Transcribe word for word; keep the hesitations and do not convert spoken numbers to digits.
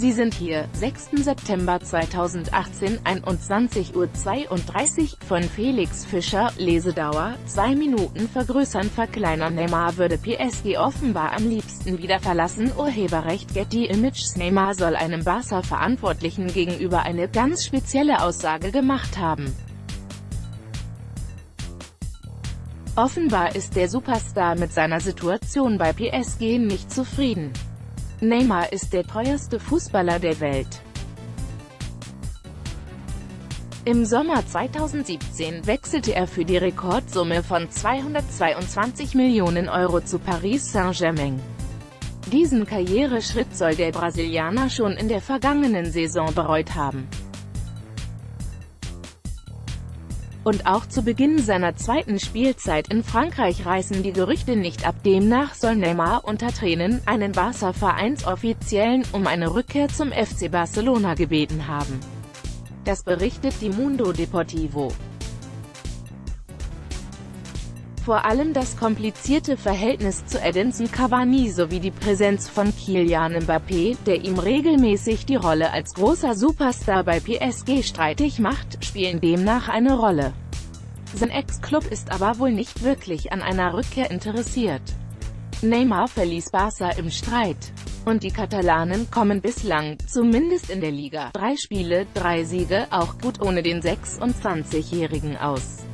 Sie sind hier, sechster September zweitausendachtzehn, einundzwanzig Uhr zweiunddreißig, von Felix Fischer, Lesedauer, zwei Minuten vergrößern verkleinern. Neymar würde P S G offenbar am liebsten wieder verlassen. Urheberrecht Getty Images. Neymar soll einem Barca-Verantwortlichen gegenüber eine ganz spezielle Aussage gemacht haben. Offenbar ist der Superstar mit seiner Situation bei P S G nicht zufrieden. Neymar ist der teuerste Fußballer der Welt. Im Sommer zweitausendsiebzehn wechselte er für die Rekordsumme von zweihundertzweiundzwanzig Millionen Euro zu Paris Saint-Germain. Diesen Karriereschritt soll der Brasilianer schon in der vergangenen Saison bereut haben. Und auch zu Beginn seiner zweiten Spielzeit in Frankreich reißen die Gerüchte nicht ab. Demnach soll Neymar unter Tränen einen Barca-Vereinsoffiziellen um eine Rückkehr zum F C Barcelona gebeten haben. Das berichtet die Mundo Deportivo. Vor allem das komplizierte Verhältnis zu Edinson Cavani sowie die Präsenz von Kylian Mbappé, der ihm regelmäßig die Rolle als großer Superstar bei P S G streitig macht, spielen demnach eine Rolle. Sein Ex-Club ist aber wohl nicht wirklich an einer Rückkehr interessiert. Neymar verließ Barca im Streit. Und die Katalanen kommen bislang, zumindest in der Liga, drei Spiele, drei Siege, auch gut ohne den sechsundzwanzigjährigen aus.